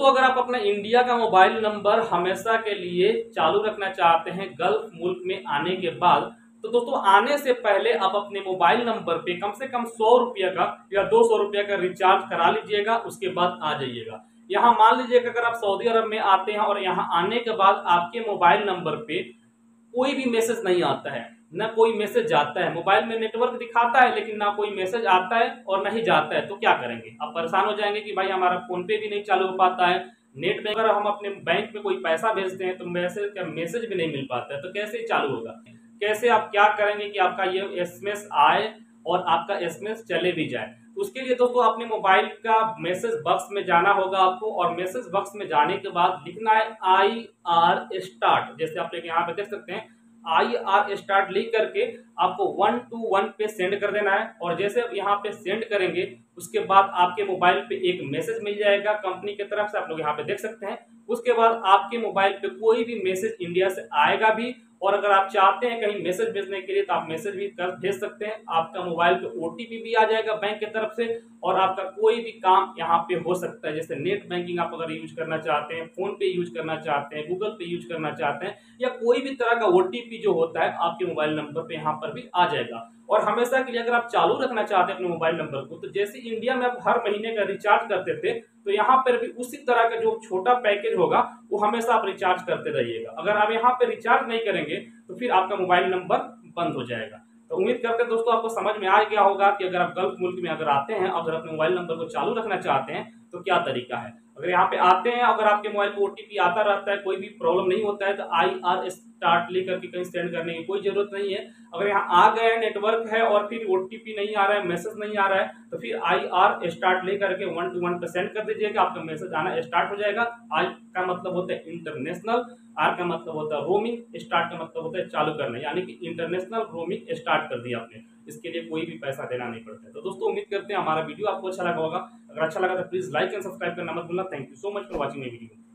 तो अगर आप अपना इंडिया का मोबाइल नंबर हमेशा के लिए चालू रखना चाहते हैं गल्फ मुल्क में आने के बाद, तो दोस्तों आने से पहले आप अपने मोबाइल नंबर पे कम से कम 100 रुपया का या 200 रुपया का रिचार्ज करा लीजिएगा, उसके बाद आ जाइएगा। यहाँ मान लीजिएगा अगर आप सऊदी अरब में आते हैं और यहाँ आने के बाद आपके मोबाइल नंबर पे कोई भी मैसेज नहीं आता है, ना कोई मैसेज जाता है, मोबाइल में नेटवर्क दिखाता है लेकिन ना कोई मैसेज आता है और ना ही जाता है, तो क्या करेंगे? आप परेशान हो जाएंगे कि भाई हमारा फोन पे भी नहीं चालू हो पाता है, नेट बैंक, अगर हम अपने बैंक में कोई पैसा भेजते हैं तो मैसेज भी नहीं मिल पाता है, तो कैसे चालू होगा? कैसे आप क्या करेंगे कि आपका ये SMS आए और आपका SMS चले भी जाए? उसके लिए दोस्तों अपने मोबाइल का मैसेज बॉक्स में जाना होगा आपको, और मैसेज बॉक्स में जाने के बाद लिखना है IR स्टार्ट, जैसे आप लोग यहाँ पे देख सकते हैं IR स्टार्ट लिख करके आपको 121 पे सेंड कर देना है। और जैसे आप यहाँ पे सेंड करेंगे उसके बाद आपके मोबाइल पे एक मैसेज मिल जाएगा कंपनी की तरफ से, आप लोग यहाँ पे देख सकते हैं। उसके बाद आपके मोबाइल पे कोई भी मैसेज इंडिया से आएगा भी, और अगर आप चाहते हैं कहीं मैसेज भेजने के लिए तो आप मैसेज भी भेज सकते हैं। आपका मोबाइल पे OTP भी आ जाएगा बैंक की तरफ से, और आपका कोई भी काम यहाँ पे हो सकता है, जैसे नेट बैंकिंग आप अगर यूज करना चाहते हैं, फोन पे यूज करना चाहते हैं, गूगल पे यूज करना चाहते हैं, या कोई भी तरह का OTP जो होता है आपके मोबाइल नंबर पे यहाँ पर भी आ जाएगा। और हमेशा के लिए अगर आप चालू रखना चाहते हैं अपने मोबाइल नंबर को, तो जैसे इंडिया में आप हर महीने का रिचार्ज करते थे, तो यहाँ पर भी उसी तरह का जो छोटा पैकेज होगा वो हमेशा आप रिचार्ज करते रहिएगा। अगर आप यहाँ पे रिचार्ज नहीं करेंगे तो फिर आपका मोबाइल नंबर बंद हो जाएगा। तो उम्मीद करते हैं दोस्तों आपको समझ में आ गया होगा कि अगर आप गल्फ मुल्क में अगर आते हैं, अगर अपने मोबाइल नंबर को चालू रखना चाहते हैं तो क्या तरीका है। अगर यहाँ पे आते हैं, अगर आपके मोबाइल को OTP आता रहता है, कोई भी प्रॉब्लम नहीं होता है, तो IR स्टार्ट लेकर के कहीं सेंड करने की कोई जरूरत नहीं है। अगर यहाँ आ गए, नेटवर्क है और फिर OTP नहीं आ रहा है, मैसेज नहीं आ रहा है, तो फिर IR स्टार्ट लेकर के 121 पे सेंड कर दीजिएगा, आपका मैसेज आना स्टार्ट हो जाएगा। आई का मतलब होता है इंटरनेशनल, आर का मतलब होता है रोमिंग, स्टार्ट का मतलब होता है चालू करना, यानी कि इंटरनेशनल रोमिंग स्टार्ट कर दिया आपने। इसके लिए कोई भी पैसा देना नहीं पड़ता है। तो दोस्तों उम्मीद करते हैं हमारा वीडियो आपको अच्छा लगा होगा। अगर अच्छा लगा तो प्लीज लाइक एंड सब्सक्राइब करना मत भूलना। Thank you so much for watching my video.